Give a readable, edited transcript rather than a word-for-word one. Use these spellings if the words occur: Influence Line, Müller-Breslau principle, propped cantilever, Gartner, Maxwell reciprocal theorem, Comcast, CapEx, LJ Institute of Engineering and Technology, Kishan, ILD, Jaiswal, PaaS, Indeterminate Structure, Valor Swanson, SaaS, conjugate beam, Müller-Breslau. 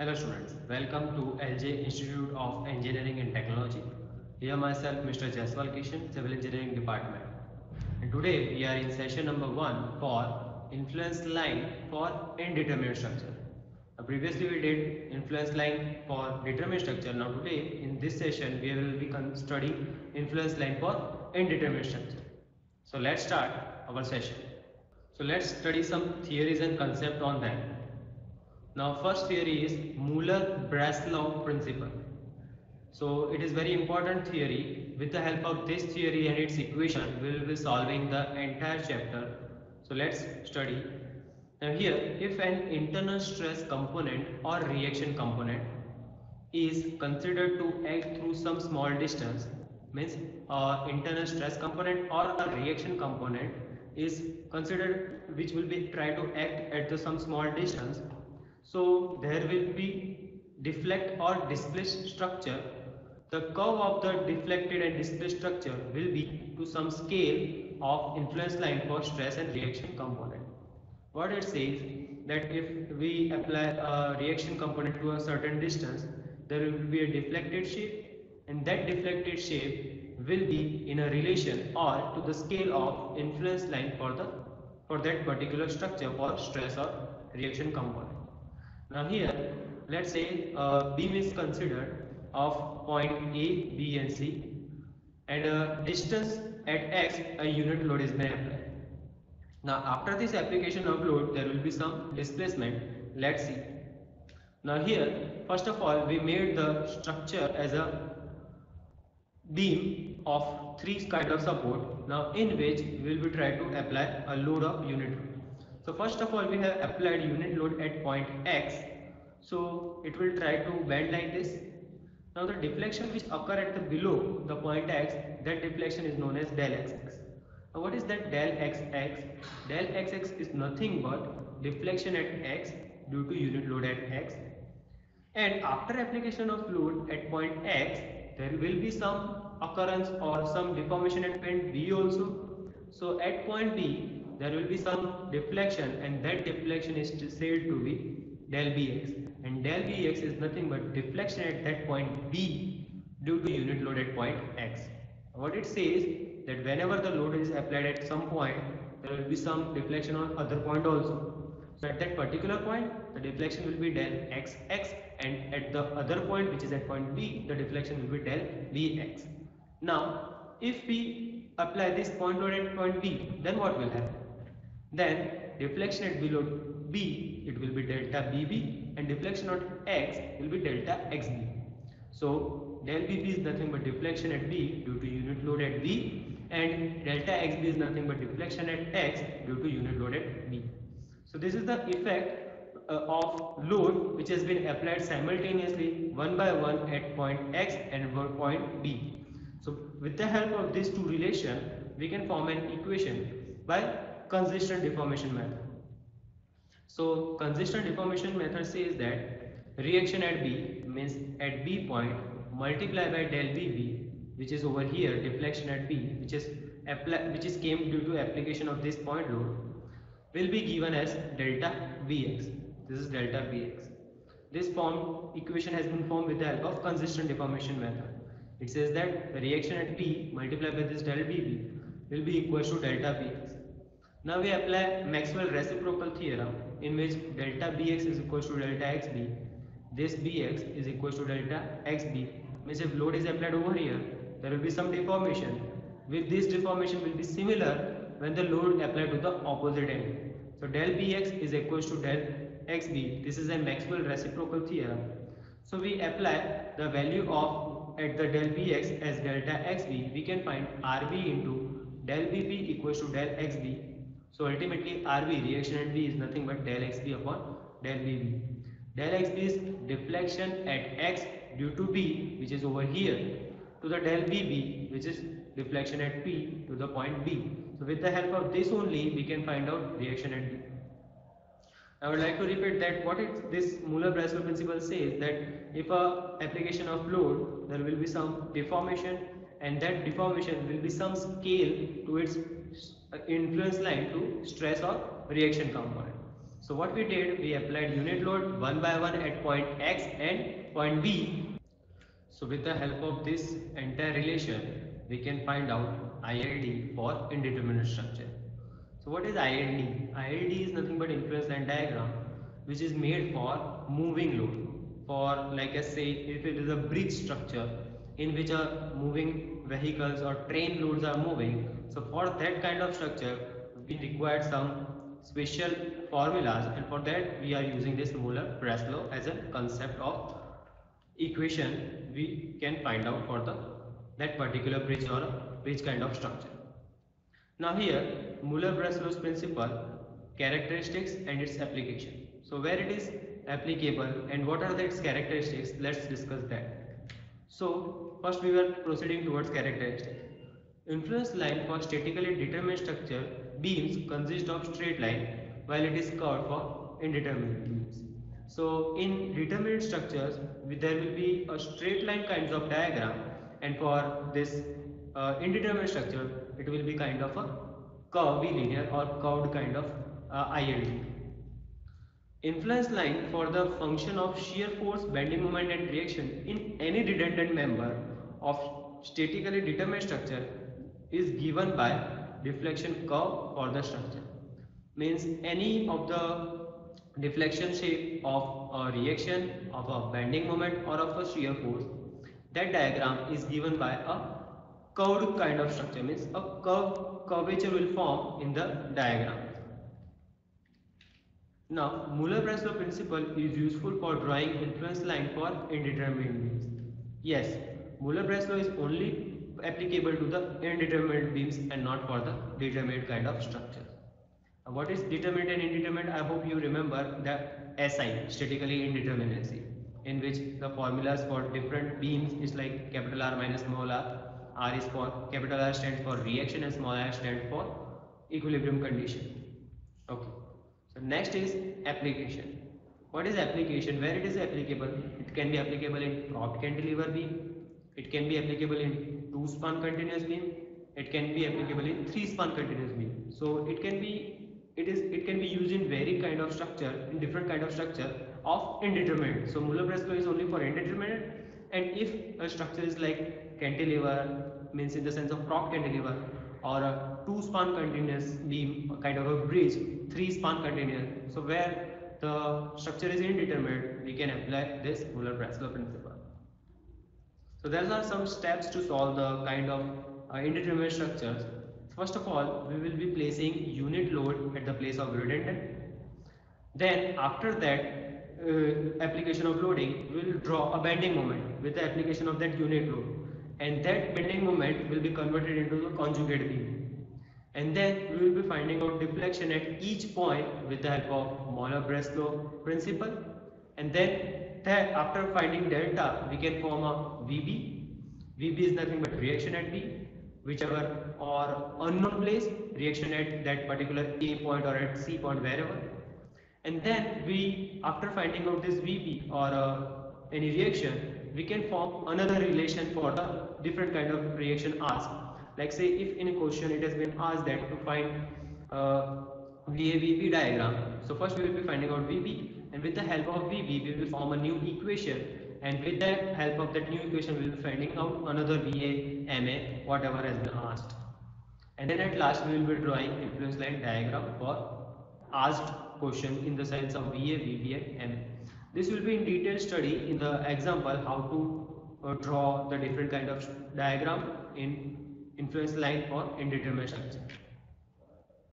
Hello students, welcome to LJ Institute of Engineering and Technology. Here myself Mr. Jaiswal Kishan, Civil Engineering Department. And today we are in session number 1 for influence line for indeterminate structure. Now previously we did influence line for determinate structure. Now today in this session we will be studying influence line for indeterminate structure. So let's start our session. So let's study some theories and concept on that. Now first theory is Müller-Breslau principle. So it is very important theory. With the help of this theory and its equation we will be solving the entire chapter. So let's study. Now here, if an internal stress component or reaction component is considered to act through some small distance, means internal stress component or a reaction component is considered which will be try to act at the some small distance, so there will be deflect or displaced structure. The curve of the deflected and displaced structure will be to some scale of influence line for stress and reaction component. What it says that if we apply a reaction component to a certain distance, there will be a deflected shape, and that deflected shape will be in a relation or to the scale of influence line for that particular structure for stress or reaction component. Now here, let's say a beam is considered of point A, B and C, and a distance at X a unit load is being applied. Now after this application of load, there will be some displacement. Let's see. Now here, first of all, we made the structure as a beam of three kind of support. Now in which we will be trying to apply a load of unit load. So first of all we have applied unit load at point X, so it will try to bend like this. Now the deflection which occur at the below the point X, that deflection is known as del XX. Now what is that del XX? Del XX is nothing but deflection at X due to unit load at X, and after application of load at point X there will be some occurrence or some deformation at point B also. So at point B there will be some deflection, and that deflection is said to be del Bx, and del Bx is nothing but deflection at that point B due to unit load at point X. What it says that whenever the load is applied at some point, there will be some deflection on other point also. So at that particular point the deflection will be del Xx, and at the other point which is at point B the deflection will be del Bx. Now if we apply this point load at point B, then what will happen? Then deflection at below B, it will be delta BB, and deflection at X will be delta XB. So del BB is nothing but deflection at B due to unit load at B, and delta XB is nothing but deflection at X due to unit load at B. So this is the effect of load which has been applied simultaneously one by one at point X and point B. So with the help of these two relation we can form an equation by consistent deformation method. So consistent deformation method says that reaction at B, means at B point, multiply by del BB, which is over here deflection at B, which is came due to application of this point load, will be given as delta Bx. This is delta Bx. This equation has been formed with the help of consistent deformation method. It says that the reaction at B multiplied by this del BB will be equal to delta Bx. Now we apply Maxwell reciprocal theorem, in which delta Bx is equal to delta Xb. This Bx is equal to delta Xb. Means if load is applied over here, there will be some deformation. With this deformation will be similar when the load applied to the opposite end. So del Bx is equal to del Xb. This is a Maxwell reciprocal theorem. So we apply the value of at the del Bx as delta Xb. We can find Rb into del Bb equals to del Xb. So ultimately Rb, reaction at B, is nothing but del Xb upon del Bb. Del Xb is deflection at X due to B, which is over here, to the del Bb, which is deflection at P to the point B. So with the help of this only we can find out reaction at B. I would like to repeat that this Müller-Breslau principle says that if a application of load, there will be some deformation, and that deformation will be some scale to its influence line to stress or reaction component. So what we did, we applied unit load one by one at point X and point B. So with the help of this entire relation, we can find out ILD for indeterminate structure. So what is ILD? ILD is nothing but influence line diagram, which is made for moving load. For like I say, if it is a bridge structure in which a moving vehicles or train loads are moving, so for that kind of structure, we require some special formulas, and for that we are using this Müller-Breslau as a concept of equation we can find out for that particular bridge or a bridge kind of structure. Now here, Müller-Breslau's principle, characteristics and its application. So where it is applicable and what are its characteristics, let's discuss that. So first we were proceeding towards characteristics. Influence line for statically determined structure beams consist of straight line, while it is curved for indeterminate beams. So in determinate structures, there will be a straight line kinds of diagram, and for this indeterminate structure, it will be kind of a curvilinear or curved kind of ILD. Influence line for the function of shear force, bending moment and reaction in any redundant member of statically determined structure is given by deflection curve for the structure. Means any of the deflection shape of a reaction, of a bending moment or of a shear force, that diagram is given by a curved kind of structure, means a curvature will form in the diagram. Now Müller-Breslau principle is useful for drawing influence line for indeterminate beams. Yes, Müller-Breslau is only applicable to the indeterminate beams and not for the determinate kind of structure. What is determinate and indeterminate? I hope you remember the SI, statically indeterminacy, in which the formulas for different beams is like capital R minus small r. R is for, capital R stands for reaction and small r stands for equilibrium condition. Okay. So next is application. What is application? Where it is applicable? It can be applicable in propped cantilever beam. It can be applicable in two-span continuous beam. It can be applicable in three-span continuous beam. So it can be used in very kind of structure, in different kind of structure of indeterminate. So Müller-Breslau is only for indeterminate. And if a structure is like cantilever, means in the sense of prop cantilever, or a two-span continuous beam, kind of a bridge, three-span continuous. So where the structure is indeterminate, we can apply this Müller-Breslau principle. So there are some steps to solve the kind of indeterminate structures. First of all, we will be placing unit load at the place of redundant. Then after that application of loading, we will draw a bending moment with the application of that unit load. And that bending moment will be converted into the conjugate beam. And then we will be finding out deflection at each point with the help of Müller-Breslau principle. And then after finding delta, we can form a VB. VB is nothing but reaction at B, whichever or unknown place, reaction at that particular A point or at C point, wherever. And then we, after finding out this VB or any reaction, we can form another relation for the different kind of reaction asked. Like say, if in a question it has been asked that to find VA-VB diagram. So first we will be finding out VB. And with the help of VB, we will form a new equation, and with the help of that new equation, we will be finding out another VA, MA, whatever has been asked. And then at last, we will be drawing influence line diagram for asked question in the sense of VA, VB, and MA. This will be in detailed study in the example how to draw the different kind of diagram in influence line for indeterminate structure.